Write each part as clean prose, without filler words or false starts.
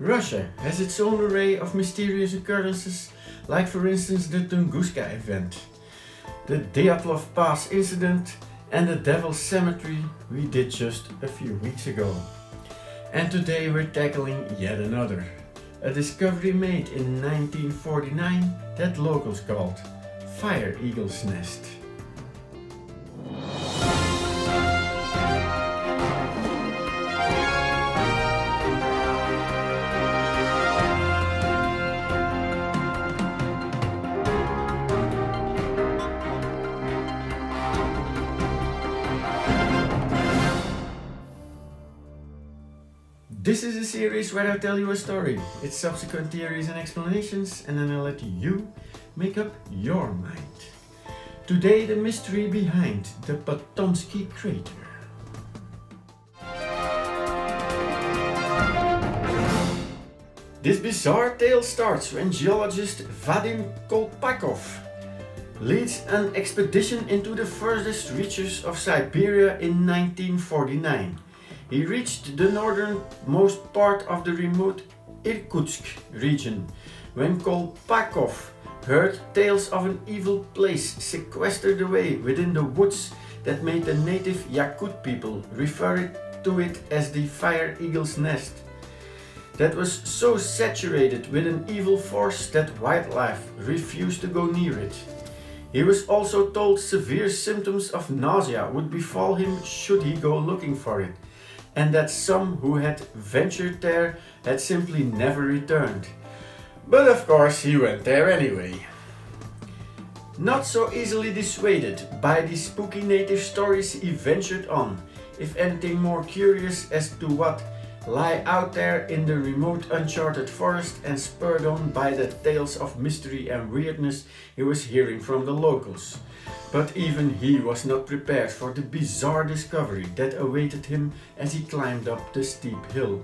Russia has its own array of mysterious occurrences, like for instance the Tunguska event, the Dyatlov Pass incident and the Devil's Cemetery we did just a few weeks ago. And today we're tackling yet another, a discovery made in 1949 that locals called Fire Eagle's Nest. This is a series where I tell you a story, its subsequent theories and explanations, and then I let you make up your mind. Today, the mystery behind the Patomskiy Crater. This bizarre tale starts when geologist Vadim Kolpakov leads an expedition into the furthest reaches of Siberia in 1949. He reached the northernmost part of the remote Irkutsk region when Kolpakov heard tales of an evil place sequestered away within the woods that made the native Yakut people refer to it as the Fire Eagle's Nest, that was so saturated with an evil force that wildlife refused to go near it. He was also told severe symptoms of nausea would befall him should he go looking for it, and that some who had ventured there had simply never returned. But of course he went there anyway. Not so easily dissuaded by the spooky native stories, he ventured on, if anything more curious as to what lay out there in the remote uncharted forest, and spurred on by the tales of mystery and weirdness he was hearing from the locals. But even he was not prepared for the bizarre discovery that awaited him as he climbed up the steep hill,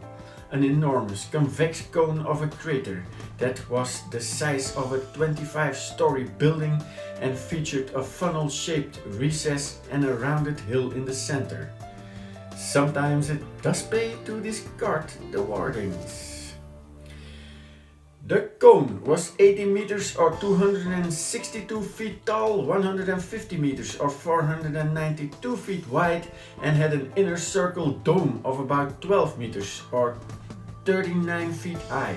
an enormous convex cone of a crater that was the size of a 25-story building and featured a funnel-shaped recess and a rounded hill in the center. Sometimes it does pay to discard the warnings. The cone was 80 meters or 262 feet tall, 150 meters or 492 feet wide, and had an inner circle dome of about 12 meters or 39 feet high.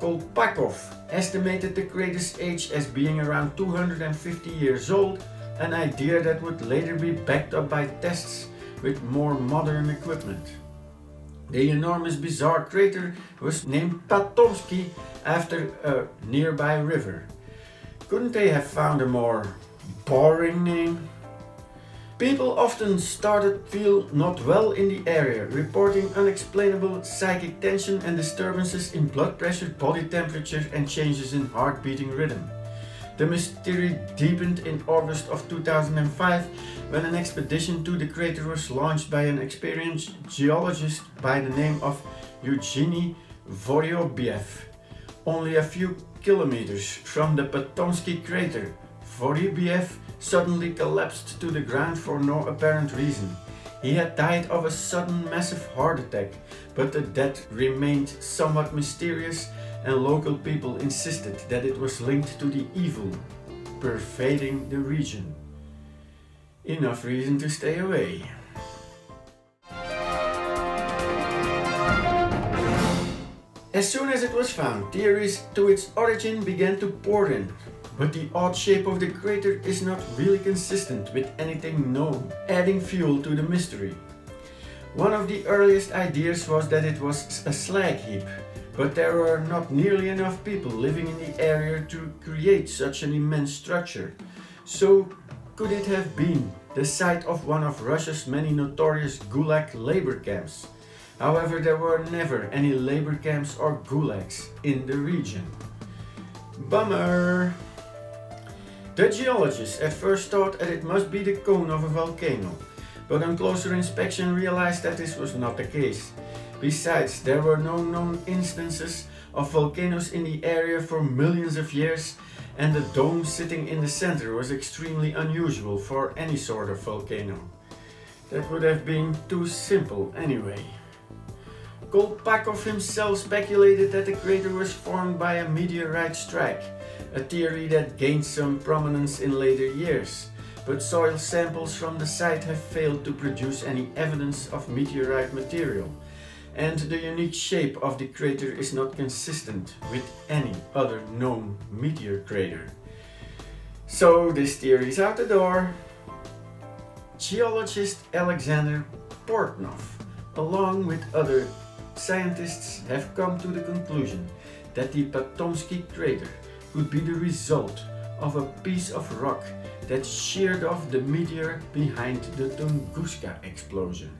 Kolpakov estimated the crater's age as being around 250 years old, an idea that would later be backed up by tests with more modern equipment. The enormous bizarre crater was named Patomskiy after a nearby river. Couldn't they have found a more boring name? People often started to feel not well in the area, reporting unexplainable psychic tension and disturbances in blood pressure, body temperature, and changes in heart beating rhythm. The mystery deepened in August of 2005 when an expedition to the crater was launched by an experienced geologist by the name of Eugeniy Vorobiev. Only a few kilometers from the Patomskiy crater, Vorobiev suddenly collapsed to the ground for no apparent reason. He had died of a sudden massive heart attack, but the death remained somewhat mysterious, and local people insisted that it was linked to the evil pervading the region. Enough reason to stay away. As soon as it was found, theories to its origin began to pour in, but the odd shape of the crater is not really consistent with anything known, adding fuel to the mystery. One of the earliest ideas was that it was a slag heap, but there were not nearly enough people living in the area to create such an immense structure. So could it have been the site of one of Russia's many notorious Gulag labor camps? However, there were never any labor camps or Gulags in the region. Bummer! The geologists at first thought that it must be the cone of a volcano, but on closer inspection realized that this was not the case. Besides, there were no known instances of volcanoes in the area for millions of years, and the dome sitting in the center was extremely unusual for any sort of volcano. That would have been too simple anyway. Kolpakov himself speculated that the crater was formed by a meteorite strike, a theory that gained some prominence in later years, but soil samples from the site have failed to produce any evidence of meteorite material, and the unique shape of the crater is not consistent with any other known meteor crater. So this theory is out the door. Geologist Alexander Portnov, along with other scientists, have come to the conclusion that the Patomskiy crater could be the result of a piece of rock that sheared off the meteor behind the Tunguska explosion.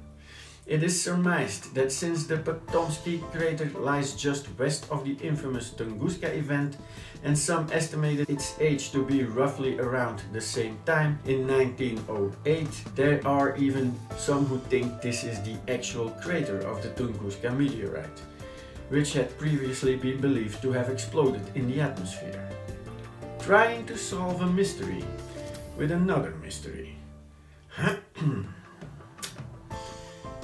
It is surmised that since the Patomskiy crater lies just west of the infamous Tunguska event, and some estimated its age to be roughly around the same time, in 1908, there are even some who think this is the actual crater of the Tunguska meteorite, which had previously been believed to have exploded in the atmosphere. Trying to solve a mystery with another mystery.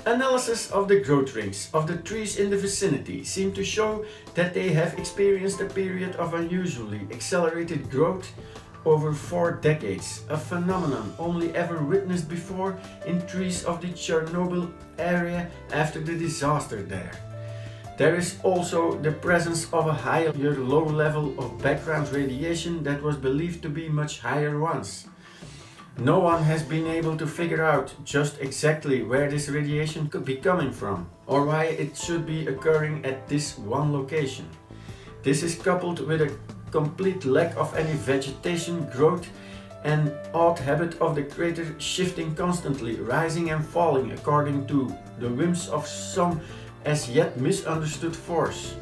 Analysis of the growth rings of the trees in the vicinity seem to show that they have experienced a period of unusually accelerated growth over 4 decades, a phenomenon only ever witnessed before in trees of the Chernobyl area after the disaster there. There is also the presence of a higher low level of background radiation that was believed to be much higher once. No one has been able to figure out just exactly where this radiation could be coming from, or why it should be occurring at this one location. This is coupled with a complete lack of any vegetation growth and odd habit of the crater shifting constantly, rising and falling according to the whims of some as yet misunderstood force.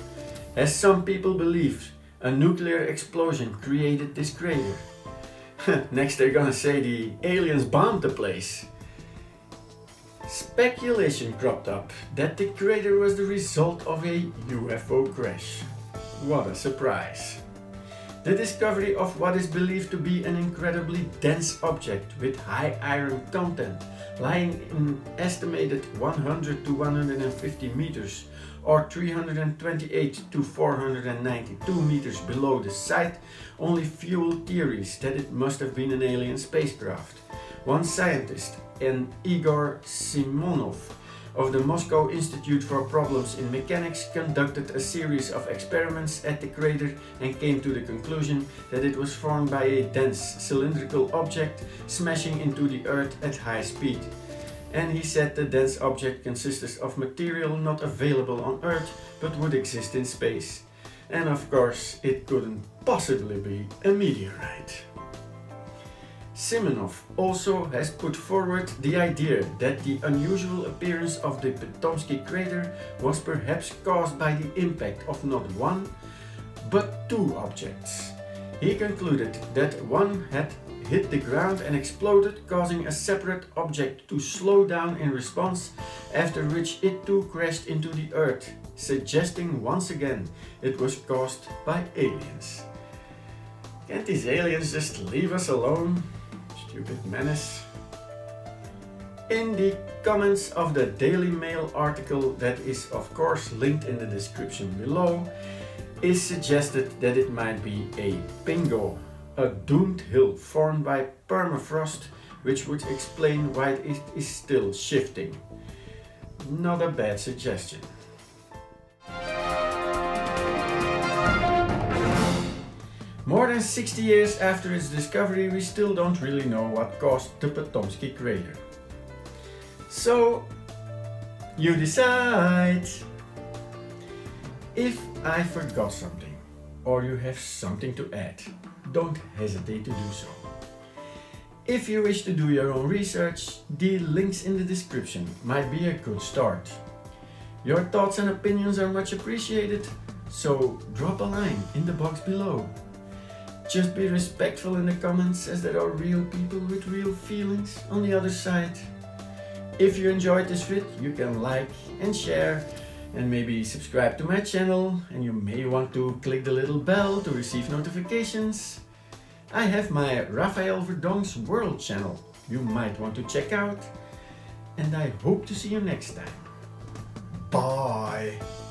As some people believed, a nuclear explosion created this crater. Next they're gonna say the aliens bombed the place. Speculation cropped up that the crater was the result of a UFO crash. What a surprise. The discovery of what is believed to be an incredibly dense object with high iron content, lying in estimated 100 to 150 meters or 328 to 492 meters below the site, only fueled theories that it must have been an alien spacecraft. One scientist, Igor Simonov, of the Moscow Institute for Problems in Mechanics, conducted a series of experiments at the crater and came to the conclusion that it was formed by a dense cylindrical object smashing into the earth at high speed. And he said the dense object consisted of material not available on earth but would exist in space. And of course it couldn't possibly be a meteorite. Simonov also has put forward the idea that the unusual appearance of the Patomskiy crater was perhaps caused by the impact of not one, but 2 objects. He concluded that one had hit the ground and exploded, causing a separate object to slow down in response, after which it too crashed into the earth, suggesting once again it was caused by aliens. Can't these aliens just leave us alone? Stupid menace. In the comments of the Daily Mail article that is of course linked in the description below, is suggested that it might be a pingo, a doomed hill formed by permafrost, which would explain why it is still shifting. Not a bad suggestion. More than 60 years after its discovery, we still don't really know what caused the Patomskiy crater. So, you decide! If I forgot something, or you have something to add, don't hesitate to do so. If you wish to do your own research, the links in the description might be a good start. Your thoughts and opinions are much appreciated, so drop a line in the box below. Just be respectful in the comments, as there are real people with real feelings on the other side. If you enjoyed this vid, you can like and share, and maybe subscribe to my channel, and you may want to click the little bell to receive notifications. I have my Raphaël Verdonck's World channel you might want to check out, and I hope to see you next time. Bye! Bye.